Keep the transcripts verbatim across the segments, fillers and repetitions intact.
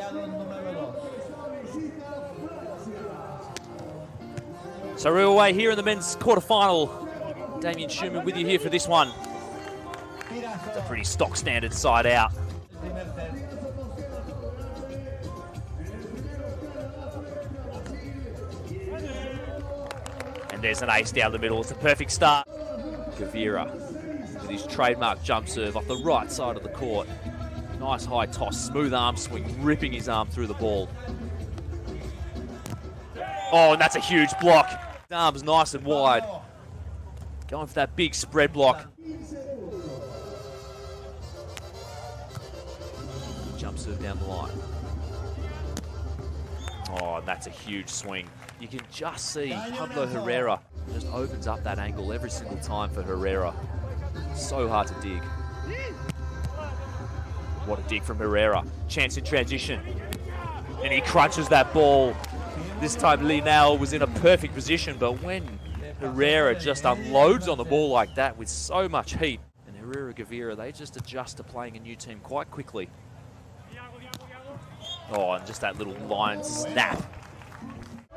Italiano il numero due. So we're away here in the men's quarterfinal. Damien Schumann with you here for this one. It's a pretty stock standard side out. And there's an ace down the middle. It's a perfect start. Gavira with his trademark jump serve off the right side of the court. Nice high toss, smooth arm swing, ripping his arm through the ball. Oh, and that's a huge block. His arm's nice and wide. Going for that big spread block. Jump serve down the line. Oh, and that's a huge swing. You can just see Pablo Herrera just opens up that angle every single time for Herrera. So hard to dig. What a dig from Herrera. Chance in transition. And he crunches that ball. This time Lyneel was in a perfect position, but when Herrera just unloads on the ball like that with so much heat, and Herrera Gavira, they just adjust to playing a new team quite quickly. Oh, and just that little line snap.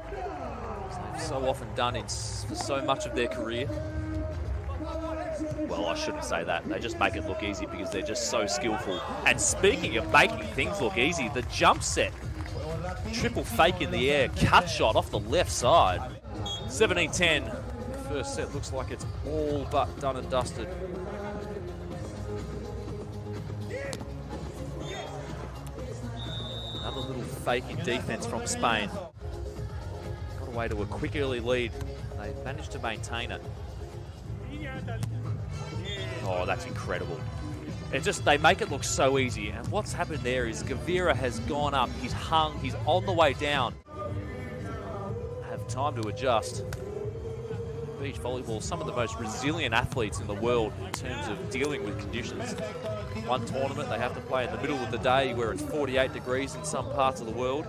They've so often done in for so much of their career. Well, I shouldn't say that. They just make it look easy because they're just so skillful. And speaking of making things look easy, the jump set. Triple fake in the air, cut shot off the left side. seventeen ten. First set looks like it's all but done and dusted. Another little fake in defense from Spain. Got away to a quick early lead. They managed to maintain it. Oh, that's incredible. It just, they make it look so easy. And what's happened there is Gavira has gone up, he's hung, he's on the way down. Have time to adjust. Beach volleyball, some of the most resilient athletes in the world in terms of dealing with conditions. One tournament they have to play in the middle of the day where it's forty-eight degrees in some parts of the world,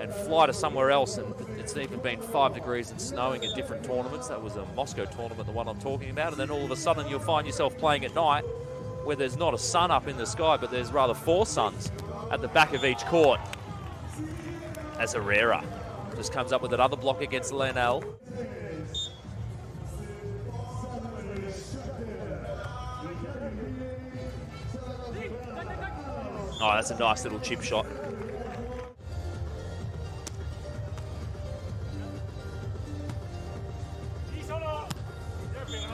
and fly to somewhere else, and it's even been five degrees and snowing in different tournaments. That was a Moscow tournament, the one I'm talking about, and then all of a sudden you'll find yourself playing at night where there's not a sun up in the sky, but there's rather four suns at the back of each court. As Herrera just comes up with another block against Lyneel. Oh, that's a nice little chip shot.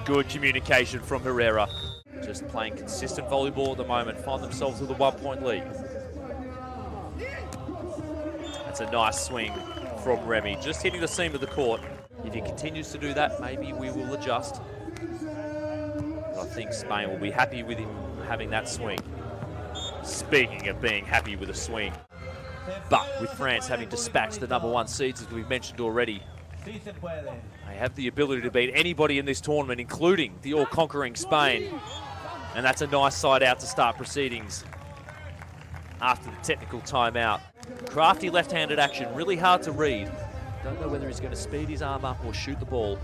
Good communication from Herrera. Just playing consistent volleyball at the moment, find themselves with a one-point lead. That's a nice swing from Remy, just hitting the seam of the court. If he continues to do that, maybe we will adjust. But I think Spain will be happy with him having that swing. Speaking of being happy with a swing, but with France having dispatched the number one seeds, as we've mentioned already, they have the ability to beat anybody in this tournament, including the all-conquering Spain. And that's a nice side out to start proceedings after the technical timeout. Crafty left-handed action, really hard to read. Don't know whether he's going to speed his arm up or shoot the ball.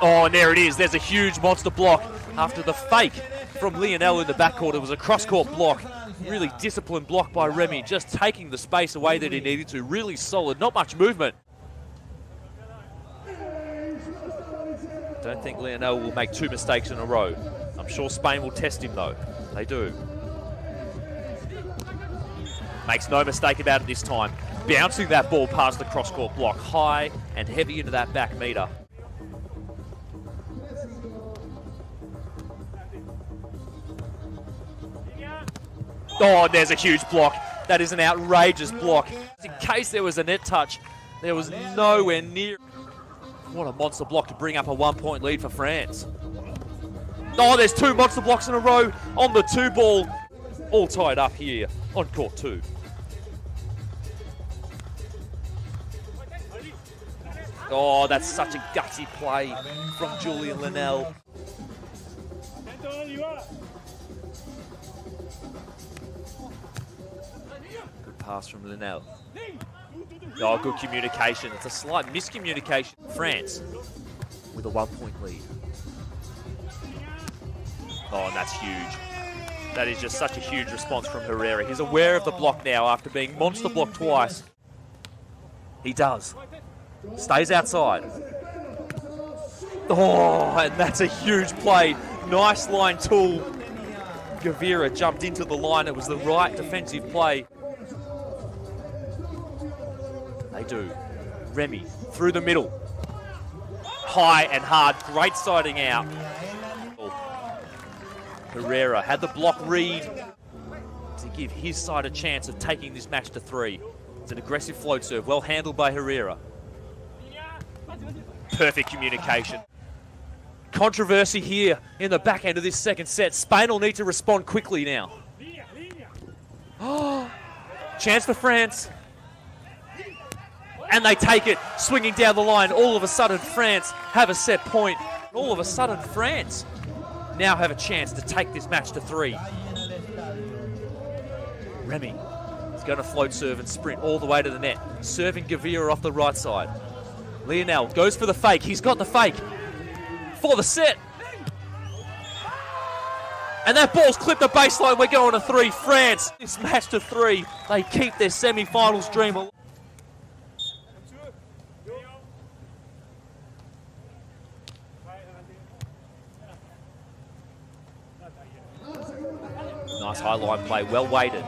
Oh, and there it is. There's a huge monster block after the fake from Lyneel in the backcourt. It was a cross-court block. Really disciplined block by Remy, just taking the space away that he needed to. Really solid, not much movement. Don't think Lyneel will make two mistakes in a row. I'm sure Spain will test him though. They do. Makes no mistake about it this time. Bouncing that ball past the cross-court block, high and heavy into that back meter. Oh, and there's a huge block. That is an outrageous block. In case there was a net touch, there was nowhere near. What a monster block to bring up a one-point lead for France. Oh, there's two monster blocks in a row on the two ball. All tied up here on court two. Oh, that's such a gutsy play from Julien Lyneel. Pass from Lyneel. Oh, good communication. It's a slight miscommunication. France with a one-point lead. Oh, and that's huge. That is just such a huge response from Herrera. He's aware of the block now after being monster blocked twice. He does. Stays outside. Oh, and that's a huge play. Nice line tool. Guevara jumped into the line. It was the right defensive play. They do. Remy through the middle. High and hard. Great siding out. Herrera had the block read to give his side a chance of taking this match to three. It's an aggressive float serve, well handled by Herrera. Perfect communication. Controversy here in the back end of this second set. Spain will need to respond quickly now. Oh, chance for France. And they take it, swinging down the line. All of a sudden, France have a set point. All of a sudden, France now have a chance to take this match to three. Remy is going to float serve and sprint all the way to the net, serving Guevara off the right side. Lyneel goes for the fake. He's got the fake for the set. And that ball's clipped the baseline. We're going to three. France, this match to three. They keep their semi-finals dream alive. Nice high line play, well weighted.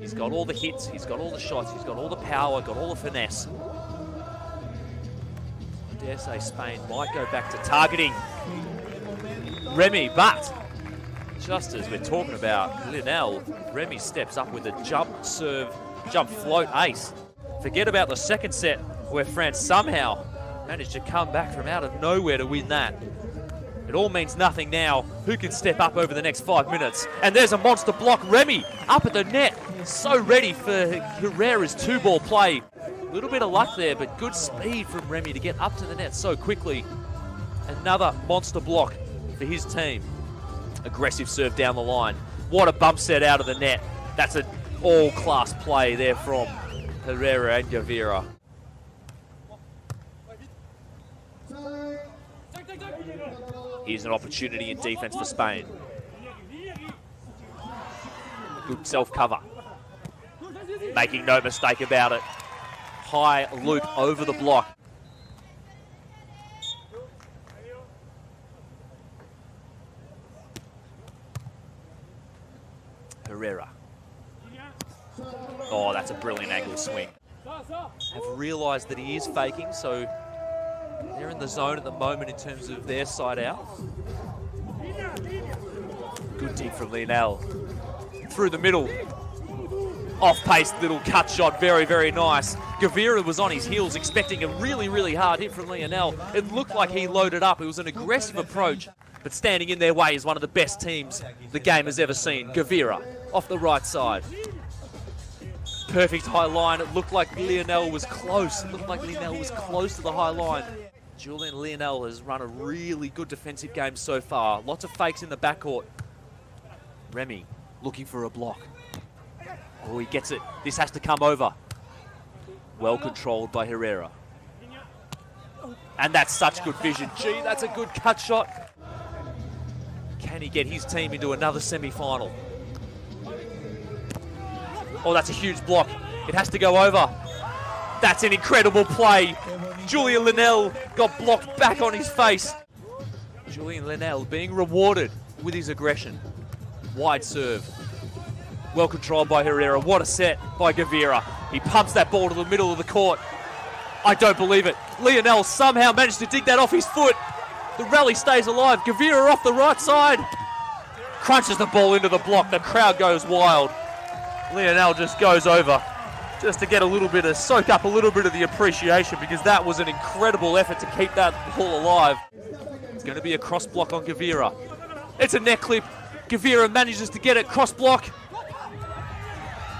He's got all the hits, he's got all the shots, he's got all the power, got all the finesse. I dare say Spain might go back to targeting Remy, but just as we're talking about Lyneel, Remy steps up with a jump serve, jump float ace. Forget about the second set where France somehow managed to come back from out of nowhere to win that. It all means nothing now. Who can step up over the next five minutes? And there's a monster block. Remy up at the net. So ready for Herrera's two-ball play. A little bit of luck there, but good speed from Remy to get up to the net so quickly. Another monster block for his team. Aggressive serve down the line. What a bump set out of the net. That's an all-class play there from Herrera and Guevara. Here's an opportunity in defense for Spain. Good self-cover. Making no mistake about it. High loop over the block. Herrera. Oh, that's a brilliant angle swing. I've realized that he is faking, so they're in the zone at the moment in terms of their side out. Good dig from Lyneel. Through the middle. Off-pace little cut shot. Very, very nice. Guevara was on his heels expecting a really, really hard hit from Lyneel. It looked like he loaded up. It was an aggressive approach. But standing in their way is one of the best teams the game has ever seen. Guevara off the right side. Perfect high line. It looked like Lyneel was close. It looked like Lyneel was close to the high line. Julien Lyneel has run a really good defensive game so far. Lots of fakes in the backcourt. Remy looking for a block. Oh, he gets it. This has to come over. Well controlled by Herrera. And that's such good vision. Gee, that's a good cut shot. Can he get his team into another semi-final? Oh, that's a huge block. It has to go over. That's an incredible play. Julien Lyneel got blocked back on his face. Julien Lyneel being rewarded with his aggression. Wide serve. Well controlled by Herrera. What a set by Guevara. He pumps that ball to the middle of the court. I don't believe it. Lyneel somehow managed to dig that off his foot. The rally stays alive. Guevara off the right side. Crunches the ball into the block. The crowd goes wild. Lyneel just goes over just to get a little bit of, soak up a little bit of the appreciation, because that was an incredible effort to keep that ball alive. It's going to be a cross block on Guevara. It's a net clip. Guevara manages to get it, cross block.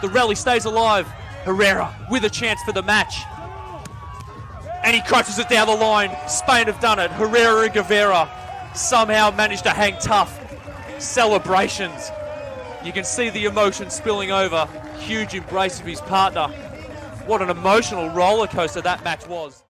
The rally stays alive. Herrera with a chance for the match. And he crunches it down the line. Spain have done it. Herrera and Guevara somehow managed to hang tough. Celebrations. You can see the emotion spilling over. Huge embrace of his partner. What an emotional rollercoaster that match was.